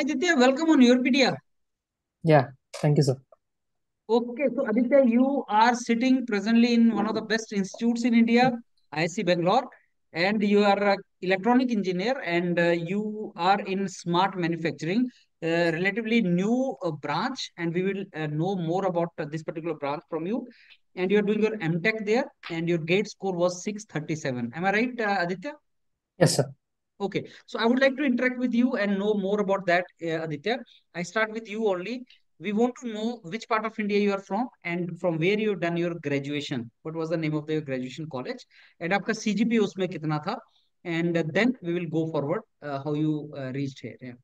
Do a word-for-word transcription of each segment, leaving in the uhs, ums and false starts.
Hi Aditya, welcome on Yourpedia. Yeah, thank you, sir. Okay, so Aditya, you are sitting presently in one of the best institutes in India, I I S c Bangalore, and you are an electronic engineer and uh, you are in smart manufacturing, uh, relatively new uh, branch, and we will uh, know more about uh, this particular branch from you. And you are doing your M Tech there, and your GATE score was six thirty-seven. Am I right, uh, Aditya? Yes, sir. Okay, so I would like to interact with you and know more about that, uh, Aditya. I start with you only. We want to know which part of India you are from and from where you have done your graduation. What was the name of your graduation college? And aapka C G P A usme kitna tha? And then we will go forward uh, how you uh, reached here. Yeah.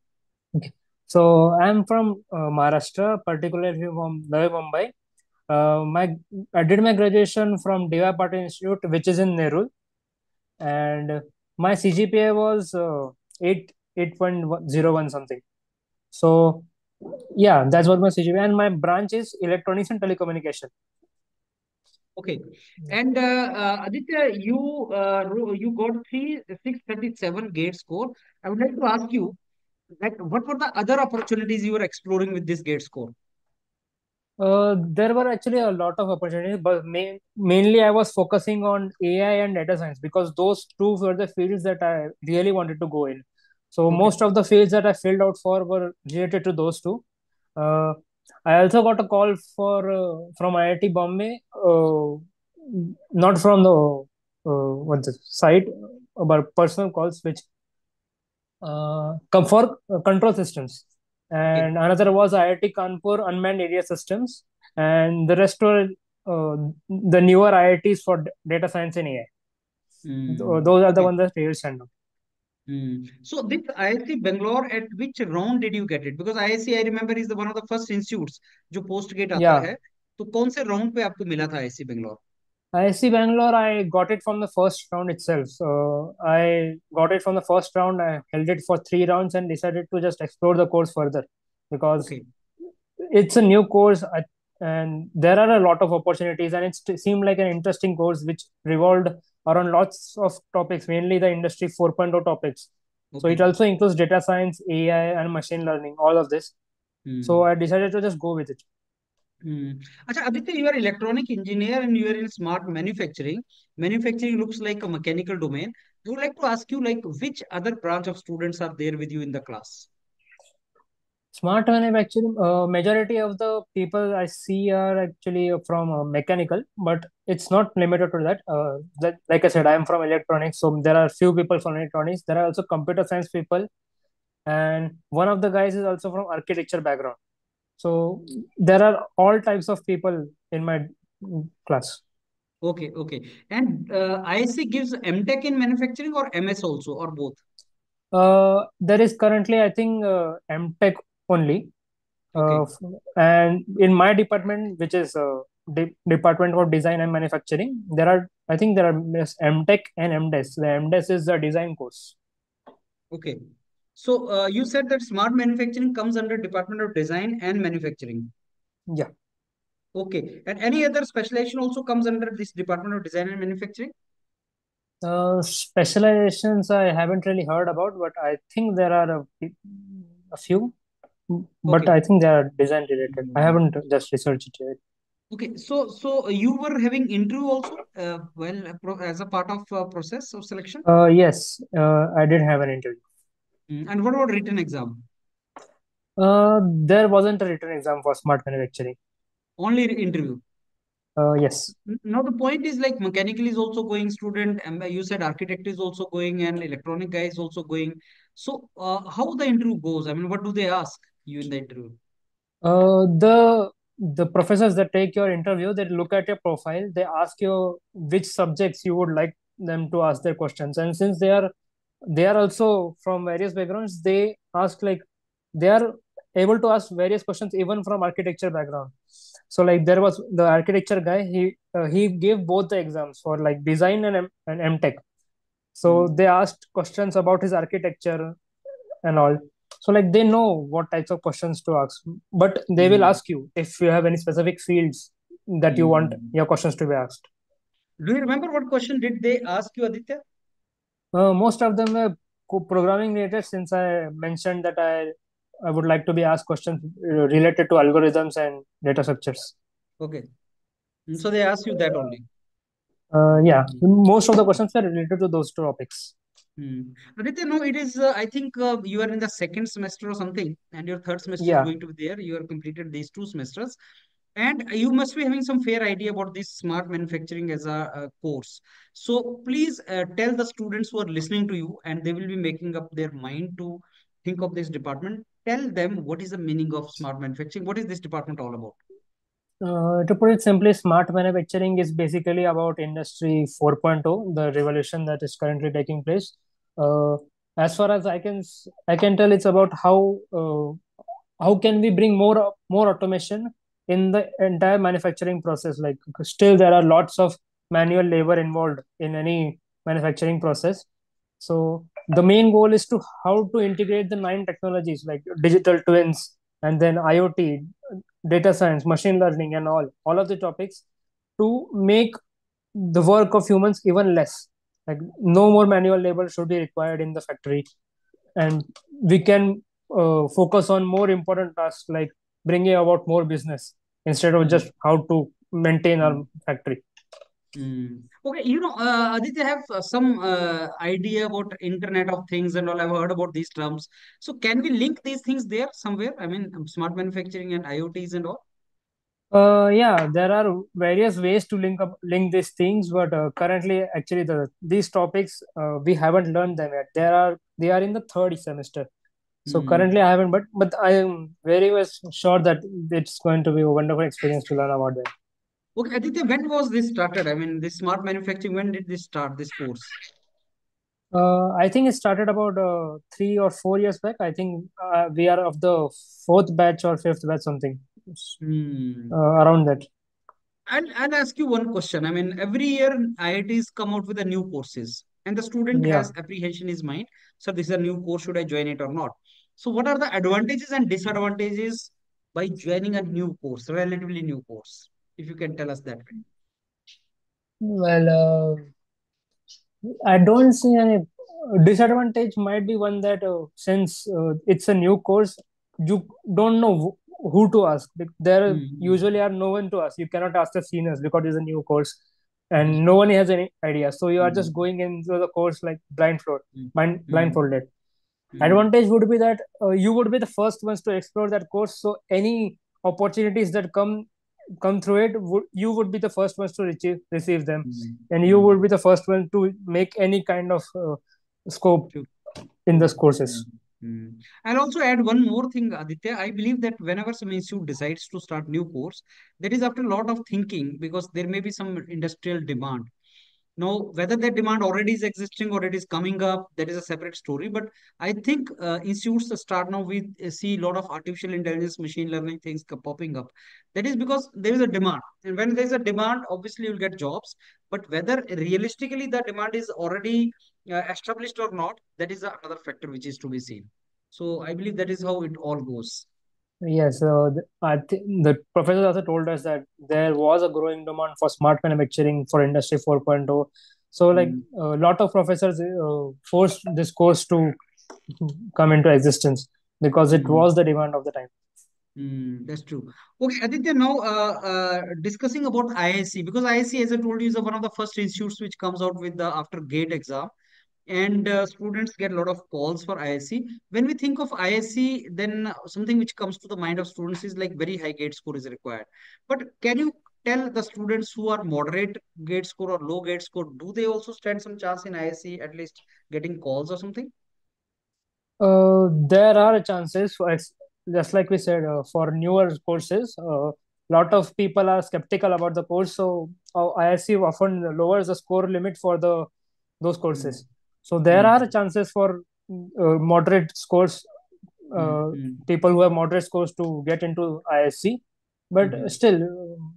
Okay. So I am from uh, Maharashtra, particularly from D Y Mumbai. Uh, my I did my graduation from D Y Patil Institute, which is in Nerul, and my C G P A was uh, eight eight point zero one something. So. Yeah, that's what my C G P A, and my branch is electronics and telecommunication. Okay, and uh, uh, Aditya, you uh, you got three six thirty seven GATE score. I would like to ask you that what were the other opportunities you were exploring with this GATE score? Uh, there were actually a lot of opportunities, but main, mainly I was focusing on A I and data science because those two were the fields that I really wanted to go in. So okay. Most of the fields that I filled out for were related to those two. Uh, I also got a call for uh, from I I T Bombay, uh, not from the uh, what's the site, but personal calls which uh, come for uh, control systems. And okay. Another was I I T Kanpur unmanned area systems, and the rest were uh, the newer I I Ts for data science and A I. Mm. So those are the okay. ones that really stand out. Hmm. So this I I S c Bangalore, at which round did you get it? Because I I S c, I remember, is the one of the first institutes jo post gate aata yeah. hai. So kaun se round pe aapko mila tha I I S c Bangalore? I I S c Bangalore, I got it from the first round itself. So I got it from the first round. I held it for three rounds and decided to just explore the course further because okay. it's a new course and there are a lot of opportunities, and it seemed like an interesting course which revolved around lots of topics, mainly the industry four point oh topics. Okay. So it also includes data science, A I, and machine learning, all of this. Hmm. So I decided to just go with it. Hmm. Achha, Aditya, you are an electronic engineer and you are in smart manufacturing. Manufacturing looks like a mechanical domain. I would like to ask you, like, which other branch of students are there with you in the class? Smart manufacturing, uh, majority of the people I see are actually from uh, mechanical, but it's not limited to that. Uh, that. Like I said, I'm from electronics, so there are few people from electronics. There are also computer science people, and one of the guys is also from architecture background. So there are all types of people in my class. Okay, okay. And uh, I I S c gives M Tech in manufacturing or M S also, or both? Uh, there is currently, I think, uh, M Tech only. Okay. Uh, and in my department, which is uh, de Department of Design and Manufacturing, there are, I think there are M Tech and M D E S. The M D E S is the design course. Okay. So uh, you said that smart manufacturing comes under Department of Design and Manufacturing. Yeah. Okay. And any other specialization also comes under this Department of Design and Manufacturing? Uh, specializations I haven't really heard about, but I think there are a, a few. But okay. I think they are design related. I haven't just researched it yet. Okay, so so you were having interview also, uh, well, as a part of uh, process of selection? Uh, yes, uh, I did have an interview. And what about written exam? Uh, there wasn't a written exam for smart manufacturing. Only interview? Uh, yes. Now the point is, like, mechanical is also going student, and you said architect is also going and electronic guy is also going. So uh, how the interview goes? I mean, what do they ask you in the interview? Uh, the the professors that take your interview, they look at your profile, they ask you which subjects you would like them to ask their questions. And since they are they are also from various backgrounds, they ask, like, they are able to ask various questions even from architecture background. So, like, there was the architecture guy, he uh, he gave both the exams for, like, design and M and M Tech. So they asked questions about his architecture and all. So, like, they know what types of questions to ask, but they mm. will ask you if you have any specific fields that mm. you want your questions to be asked. Do you remember what question did they ask you, Aditya? Uh, most of them were programming related, since I mentioned that I I would like to be asked questions related to algorithms and data structures. Okay. So they ask you that only? Uh, yeah. Most of the questions are related to those two topics. Hmm. Aditya, no, it is, uh, I think uh, you are in the second semester or something, and your third semester yeah. is going to be there. You have completed these two semesters. And you must be having some fair idea about this smart manufacturing as a, a course. So please uh, tell the students who are listening to you, and they will be making up their mind to think of this department. Tell them what is the meaning of smart manufacturing. What is this department all about? Uh, to put it simply, smart manufacturing is basically about industry four point oh, the revolution that is currently taking place. Uh, as far as I can, I can tell, it's about how uh, how can we bring more more automation in the entire manufacturing process. Like, still there are lots of manual labor involved in any manufacturing process. So the main goal is to how to integrate the nine technologies like digital twins and then IoT, data science, machine learning, and all, all of the topics to make the work of humans even less. Like, no more manual labor should be required in the factory. And we can uh, focus on more important tasks like bringing about more business instead of just how to maintain our factory. Mm. Okay, you know, uh, Aditya, have uh, some uh, idea about Internet of Things and all. I've heard about these terms. So can we link these things there somewhere? I mean, smart manufacturing and I O Ts and all? Uh, yeah, there are various ways to link up, link these things. But uh, currently, actually, the these topics, uh, we haven't learned them yet. There are, they are in the third semester. So mm. currently I haven't, but, but I am very well sure that it's going to be a wonderful experience to learn about that. Okay, Aditya, when was this started? I mean, this smart manufacturing, when did this start, this course? Uh, I think it started about uh, three or four years back. I think uh, we are of the fourth batch or fifth batch, something mm. uh, around that. I'll, I'll ask you one question. I mean, every year I I Ts come out with the new courses and the student yeah. has apprehension in his mind. So this is a new course, should I join it or not? So what are the advantages and disadvantages by joining a new course, relatively new course, if you can tell us that way? Well, uh, I don't see any disadvantage. Might be one that uh, since uh, it's a new course, you don't know who to ask. There mm-hmm. usually are no one to ask. You cannot ask the seniors because it's a new course and no one has any idea. So you are mm-hmm. just going into the course like blindfold, blind, blindfolded. Mm-hmm. Advantage would be that uh, you would be the first ones to explore that course. So any opportunities that come come through it, would, you would be the first ones to receive, receive them. Mm-hmm. And you would be the first one to make any kind of uh, scope in those courses. Mm-hmm. I'll also add one more thing, Aditya. I believe that whenever some institute decides to start new course, that is after a lot of thinking, because there may be some industrial demand. Now, whether that demand already is existing or it is coming up, that is a separate story. But I think uh, institutes start now, we see a lot of artificial intelligence, machine learning things popping up. That is because there is a demand. And when there is a demand, obviously you'll get jobs. But whether realistically the demand is already uh, established or not, that is another factor which is to be seen. So I believe that is how it all goes. Yes, uh, I th the professor also told us that there was a growing demand for smart manufacturing for Industry four point oh. So, like, a mm. uh, lot of professors uh, forced this course to come into existence because it mm. was the demand of the time. Mm, that's true. Okay, Aditya, now uh, uh, discussing about I I S c, because I I S c, as I told you, is one of the first institutes which comes out with the after GATE exam. And uh, students get a lot of calls for I I S c. When we think of I I S c, then something which comes to the mind of students is like very high GATE score is required. But can you tell the students who are moderate GATE score or low GATE score, do they also stand some chance in I I S c, at least getting calls or something? Uh, there are chances, for, just like we said, uh, for newer courses. Uh, lot of people are skeptical about the course. So uh, I I S c often lowers the score limit for the those courses. Mm-hmm. So there mm. are chances for uh, moderate scores, uh, mm. people who have moderate scores to get into I I S c. But mm. still,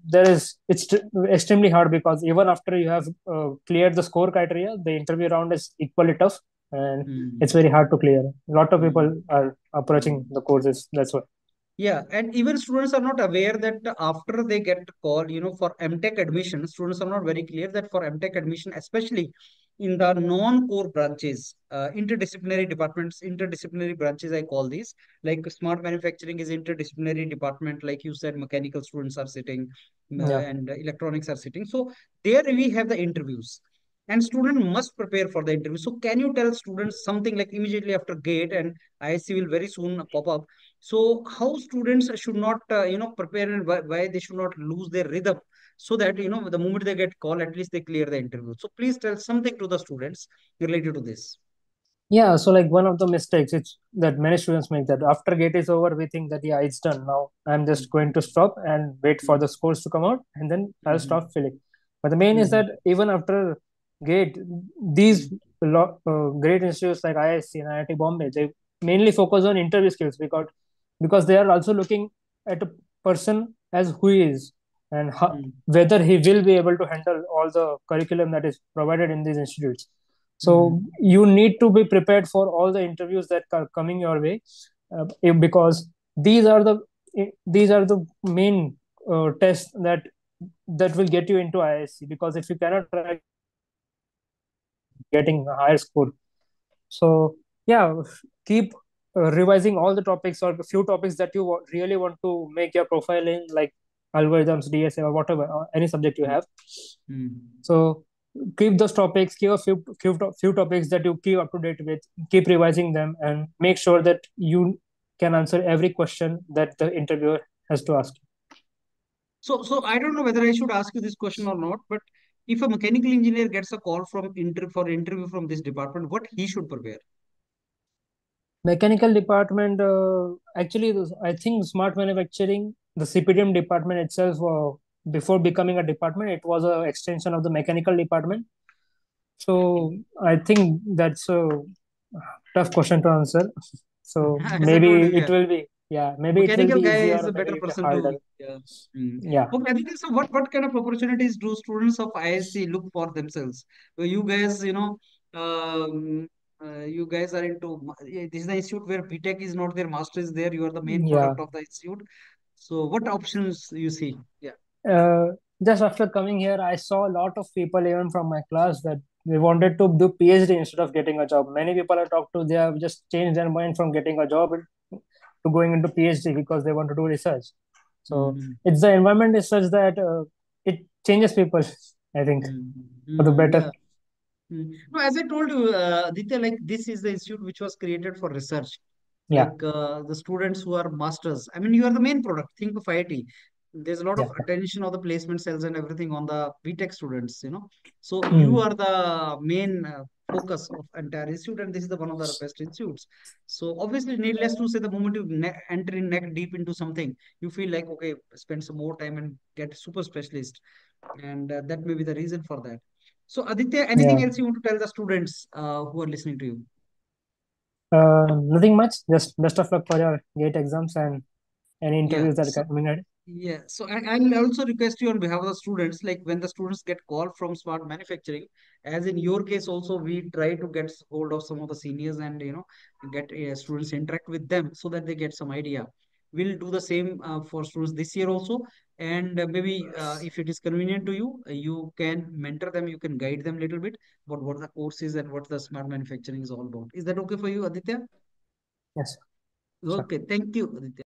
there is it's extremely hard because even after you have uh, cleared the score criteria, the interview round is equally tough and mm. it's very hard to clear. A lot of people are approaching the courses, that's why. Yeah, and even students are not aware that after they get the call, you know, for M Tech admission, students are not very clear that for M Tech admission, especially in the non-core branches, uh, interdisciplinary departments, interdisciplinary branches, I call these, like smart manufacturing is interdisciplinary department, like you said, mechanical students are sitting uh, yeah. and electronics are sitting. So there we have the interviews and student must prepare for the interview. So can you tell students something like immediately after GATE, and I I S c will very soon pop up. So how students should not, uh, you know, prepare, and why, why they should not lose their rhythm, so that, you know, the moment they get called, at least they clear the interview. So please tell something to the students related to this. Yeah, so like one of the mistakes it's that many students make, that after GATE is over, we think that, yeah, it's done. Now I'm just going to stop and wait for the scores to come out, and then I'll mm-hmm. stop filling. But the main mm-hmm. is that even after GATE, these uh, great institutes like I I S c and I I T Bombay, they mainly focus on interview skills because, because they are also looking at a person as who he is, and how, mm. whether he will be able to handle all the curriculum that is provided in these institutes. So mm. you need to be prepared for all the interviews that are coming your way, uh, because these are the these are the main uh, tests that that will get you into I I S c, because if you cannot try getting a higher score. So yeah, keep uh, revising all the topics or a few topics that you really want to make your profile in, like algorithms, D S A, or whatever, or any subject you have. Mm-hmm. So keep those topics, keep a few, few, few topics that you keep up to date with, keep revising them, and make sure that you can answer every question that the interviewer has to ask. So, so I don't know whether I should ask you this question or not, but if a mechanical engineer gets a call from inter for interview from this department, what he should prepare? Mechanical department, uh, actually, I think smart manufacturing, the C P D M department itself, uh, before becoming a department, it was an extension of the mechanical department. So I think that's a tough question to answer. So maybe it will be, yeah, maybe mechanical it will be guy is a better person to, yeah. Mm. yeah. Okay, I think so. What, what kind of opportunities do students of I I S c look for themselves? So you guys, you know, um, Uh, you guys are into, this is the institute where B tech is not there, master is there, you are the main product yeah. of the institute. So what options you see? Yeah. Uh, just after coming here, I saw a lot of people even from my class that they wanted to do PhD instead of getting a job. Many people I talked to, they have just changed their mind from getting a job to going into PhD because they want to do research. So mm-hmm. it's the environment is such that uh, it changes people, I think, mm-hmm. for the better. Yeah. No, as I told you, uh, Aditya, like this is the institute which was created for research. Yeah. Like uh, the students who are masters. I mean, you are the main product. Think of I I T. There's a lot yeah. of attention of the placement cells and everything on the B tech students, you know. So mm. you are the main uh, focus of entire institute, and this is the one of the best institutes. So obviously, needless to say, the moment you ne enter in neck deep into something, you feel like, okay, spend some more time and get super specialist. And uh, that may be the reason for that. So Aditya, anything yeah. else you want to tell the students uh, who are listening to you? Uh, nothing much. Just best of luck for your GATE exams and any interviews yeah. that are coming at. Yeah. So I, I'll also request you on behalf of the students, like when the students get called from smart manufacturing, as in your case also, we try to get hold of some of the seniors and, you know, get uh, students interact with them so that they get some idea. We'll do the same uh, for students this year also. And uh, maybe uh, if it is convenient to you, uh, you can mentor them, you can guide them a little bit about what the course is and what the smart manufacturing is all about. Is that okay for you, Aditya? Yes. Okay, sure. Thank you, Aditya.